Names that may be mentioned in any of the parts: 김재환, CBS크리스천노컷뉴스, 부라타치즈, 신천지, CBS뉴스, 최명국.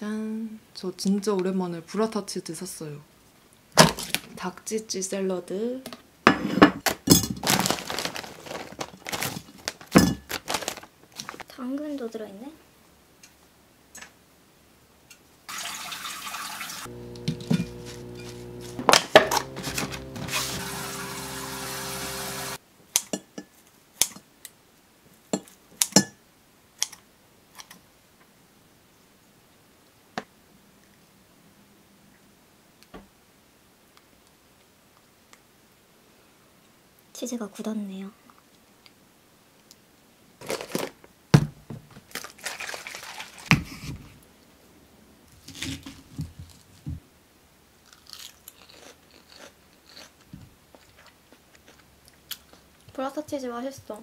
짠! 저 진짜 오랜만에 브라타치즈 샀어요. 닭찌찌 샐러드. 당근도 들어있네? 치즈가 굳었네요. 브라타 치즈 맛있어.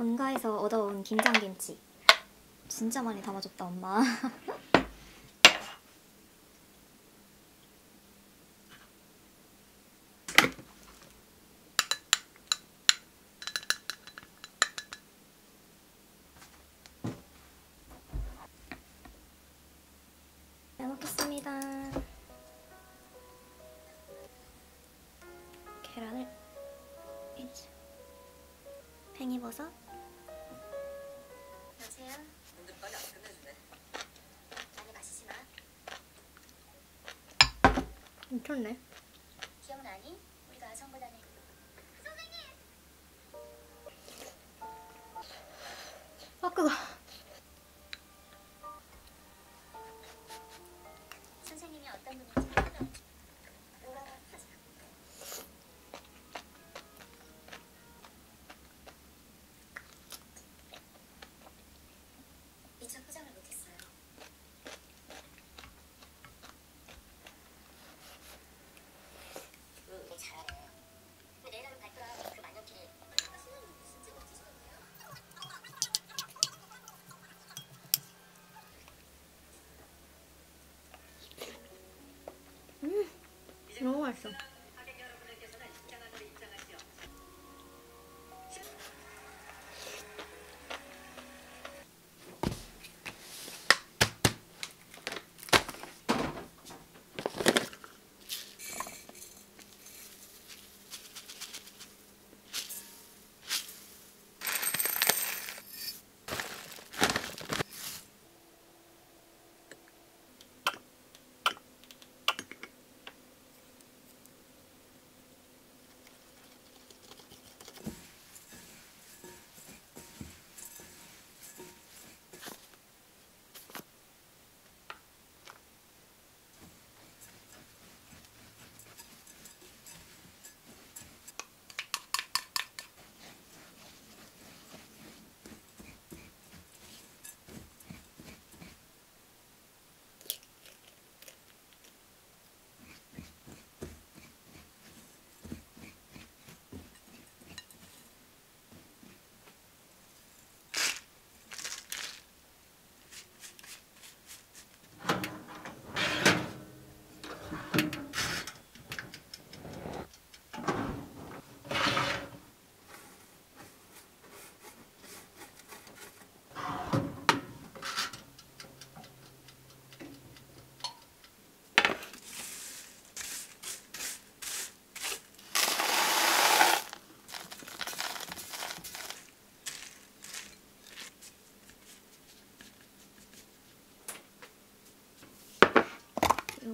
본가에서 얻어온 김장김치 진짜 많이 담아줬다 엄마. 잘 먹겠습니다. 계란을 팽이버섯. 괜찮네. 기억나니? 우리가 아성고 다닐 때. 선생님! 아 그거. 선생님이 어떤 분인지 몰라서 하자. 미처 포장을 못했어요.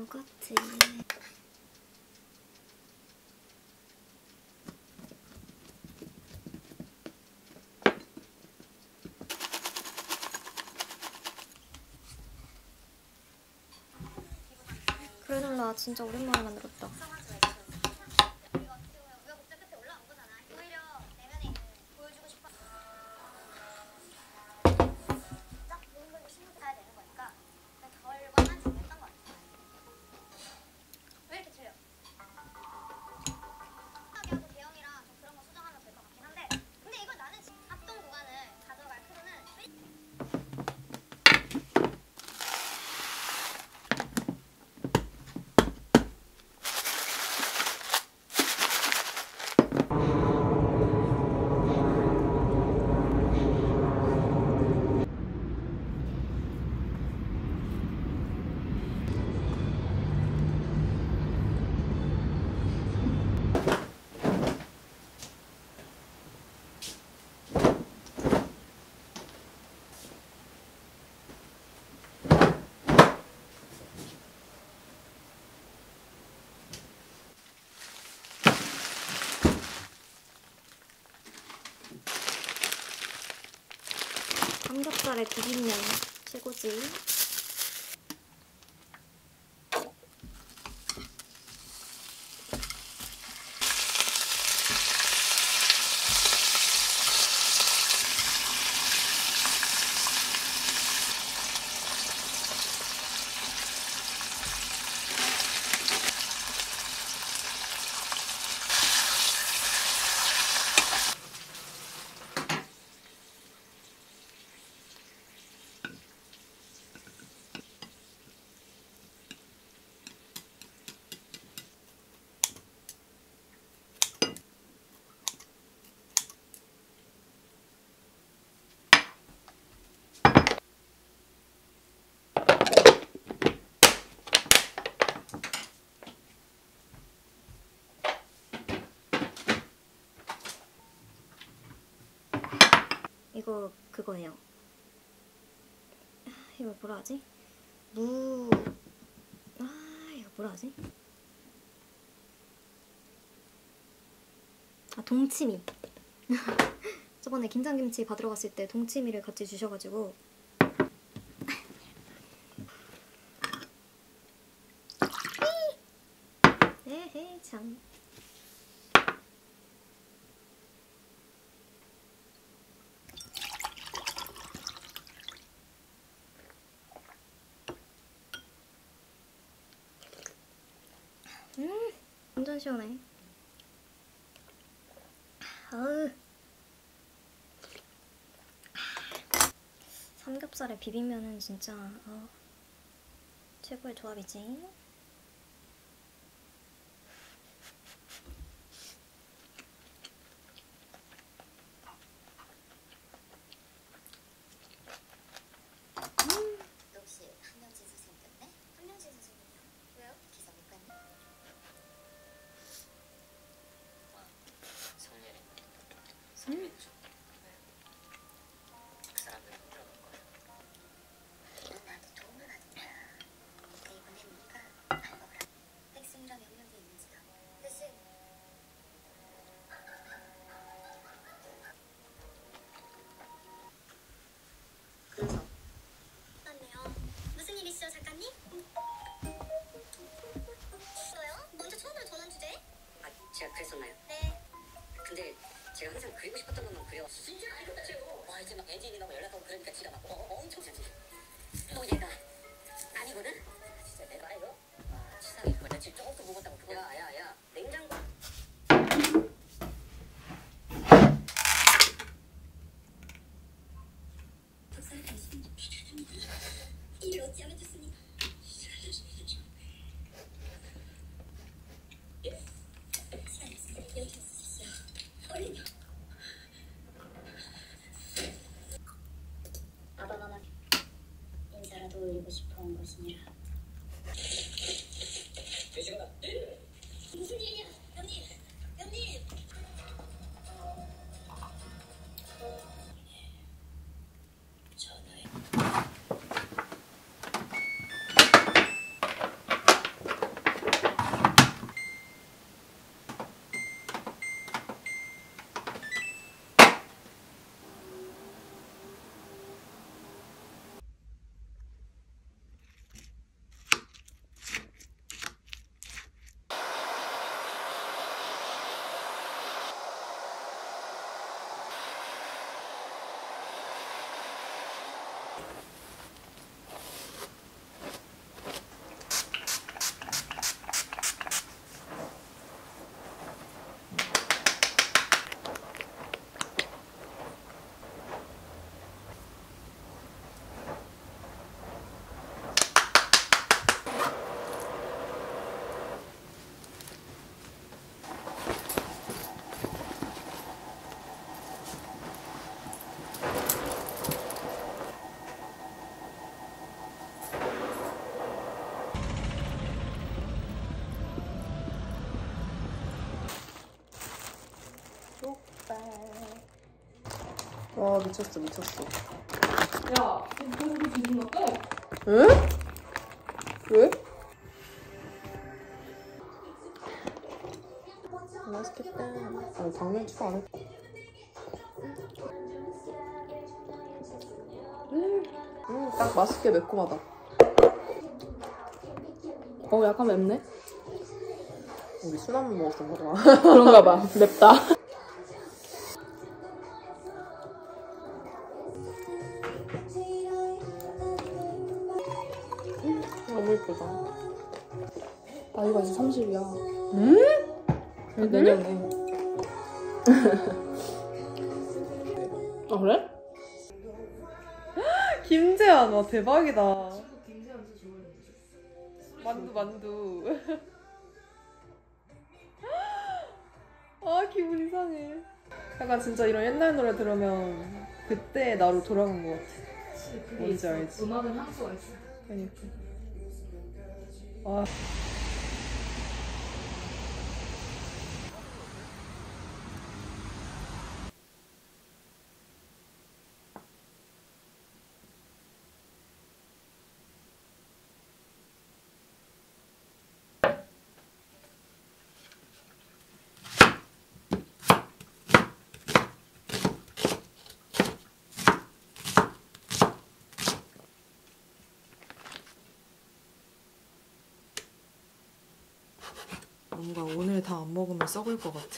요거트. 그래놀라 진짜 오랜만에 만들었다. 삼겹살에 비빔면 최고지. 이거 그거예요. 이거 뭐라 하지? 이거 뭐라 하지? 동치미. 저번에 김장김치 받으러 갔을 때 동치미를 같이 주셔가지고 에헤이 참. 완전 시원해. 아우. 삼겹살에 비빔면은 진짜 최고의 조합이지. 작가님? 저요? 먼저 처음으로 전한 주제? 아, 제가 그랬었나요? 네. 근데 제가 항상 그리고 싶었던 것만 그려. 진짜 그렸죠. 와, 이제 막 엔진이나 연락하고 그러니까 지가 막 엄청 잘지. 또 얘가 아니거든? 진짜 내가 이거? 아, 치상이 그거 나 지금 조금 먹었다고 그거. 야야야, 냉장고. 올리고 싶어 온 것이니라. 무슨 일이야? 연님! 전화해. 와 미쳤어 미쳤어. 야 지금 계속 뒤진 것 같아? 응? 왜? 맛있겠다. 아 당면 추가 안 했다. 딱 맛있게 매콤하다. 어 약간 맵네? 우리 술한번 먹었던가 봐. 그런가 봐. 맵다. 너무 예쁘다. 나이가 이제 30이야. 내년에. 아 그래? 김재환 와 대박이다. 만두. 아 기분 이상해. 약간 진짜 이런 옛날 노래 들으면 그때 나로 돌아간 것 같아. 뭔지 알지? 음악은 향수가 있어. 그러니까. 아. 뭔가 오늘 다 안 먹으면 썩을 것 같아.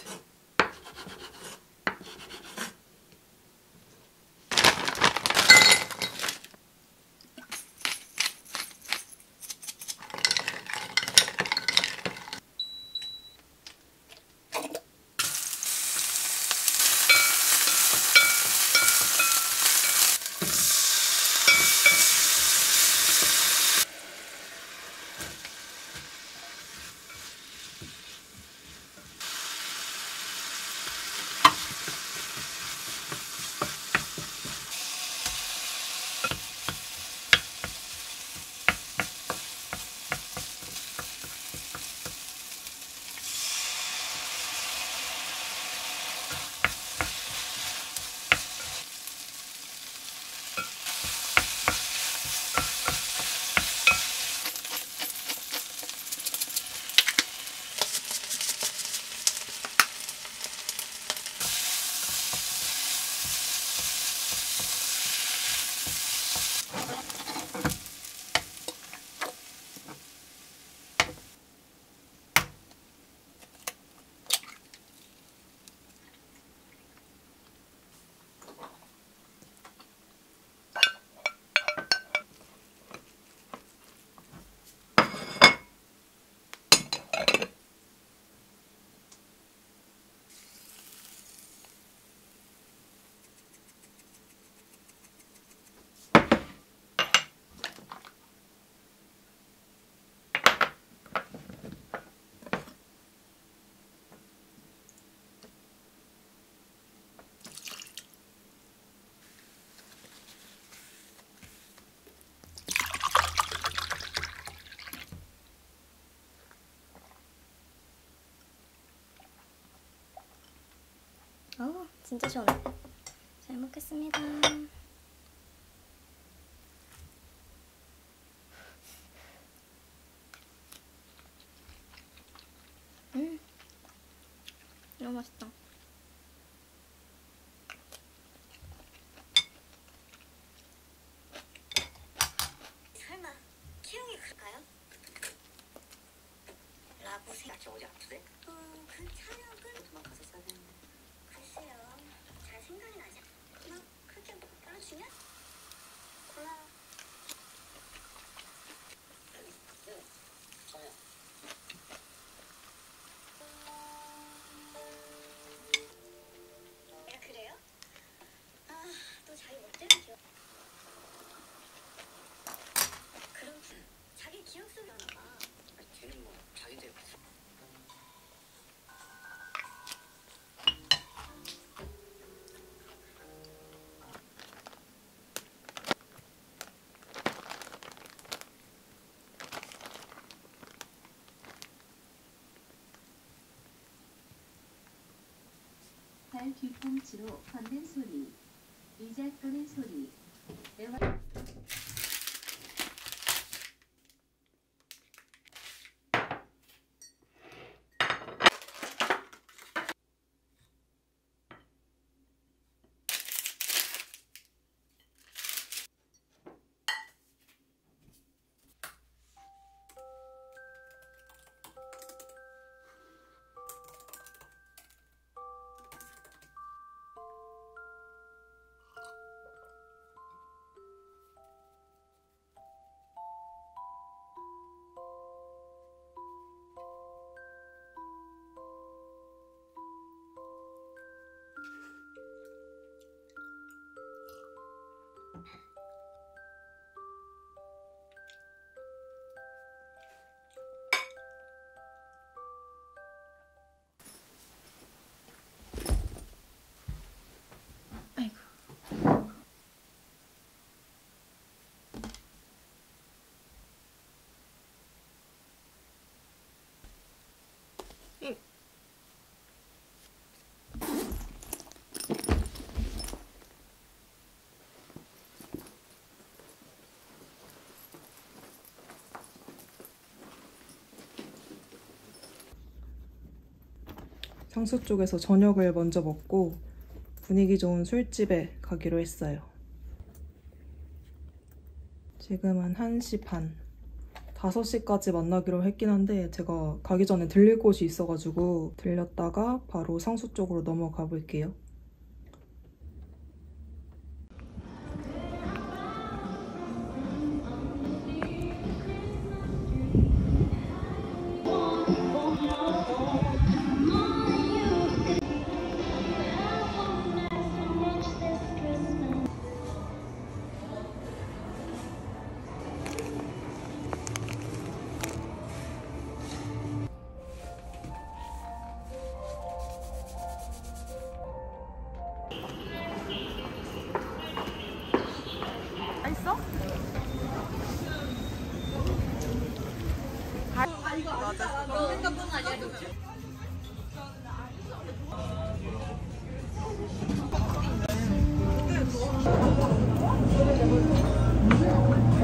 진짜 시원해. 잘 먹겠습니다. 너무 맛있다. 설마 키용이 그럴까요? 라고 생각하지 오지 않으세요? 그 촬영은 도망갔었어야 되는데. 글쎄요. 잘 생각이 나지 않아? 막 그렇게 뭐 따라주냐? 골라. 저요. 발 뒤꿈치로 걷는 소리, 의자 끄는 소리. 상수 쪽에서 저녁을 먼저 먹고 분위기 좋은 술집에 가기로 했어요. 지금은 1시 반. 5시까지 만나기로 했긴 한데 제가 가기 전에 들릴 곳이 있어가지고 들렸다가 바로 상수 쪽으로 넘어가 볼게요.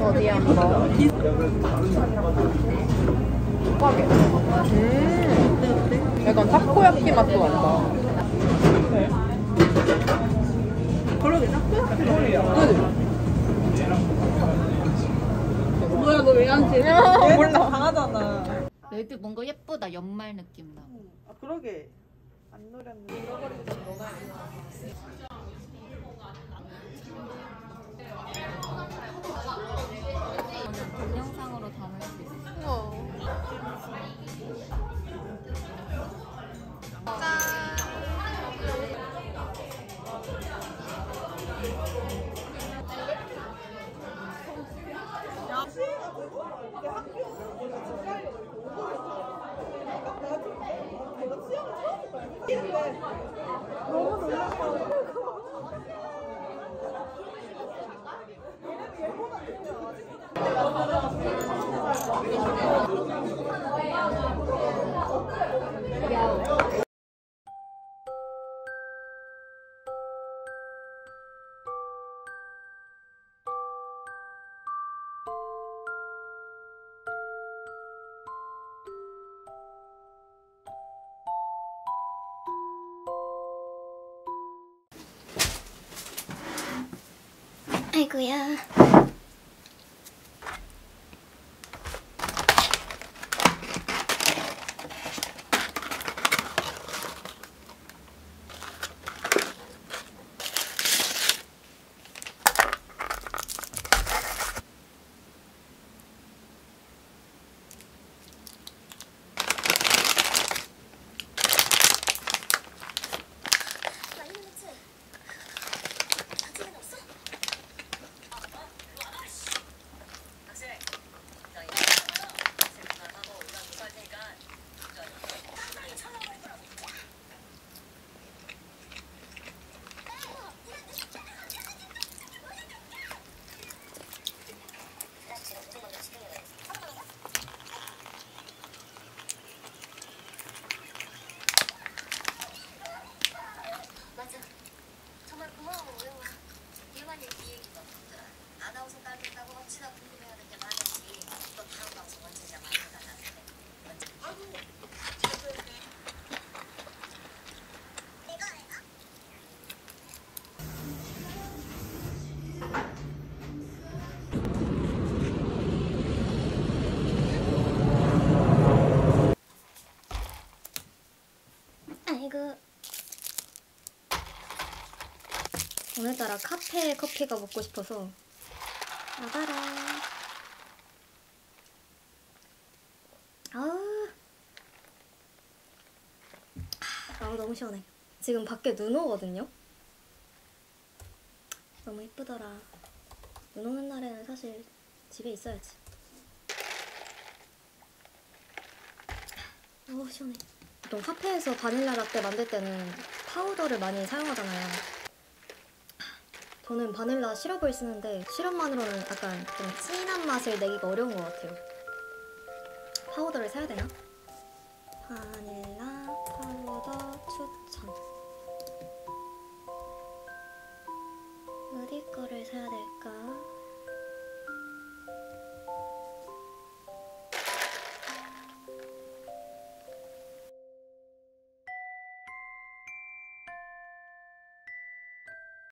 어디 한번 약간 타코야키 맛도 난다. 그러게 타코야키 맛이야. 뭐야 너 왜 앉지? 몰라 강하잖아. 레드 뭔가 예쁘다. 연말 느낌 나. 아 그러게 안 노렸는데. 동영상으로 담을 수 있어. 어. 너무 놀랐어. 아이고야. 정말 고마워요. 일만 얘기 아나운서 딸린다고 어찌나 궁금해하는 게 많은지 또 다음 방송 언제냐 말해달라는데 오늘따라 카페 커피가 먹고 싶어서 나가라. 너무 시원해. 지금 밖에 눈 오거든요. 너무 이쁘더라. 눈 오는 날에는 사실 집에 있어야지. 어우 시원해. 보통 카페에서 바닐라 라떼 만들 때는 파우더를 많이 사용하잖아요. 저는 바닐라 시럽을 쓰는데 시럽만으로는 약간 좀 진한 맛을 내기가 어려운 것 같아요. 파우더를 사야 되나? 바닐라 파우더 추천. 어디 거를 사야 될까?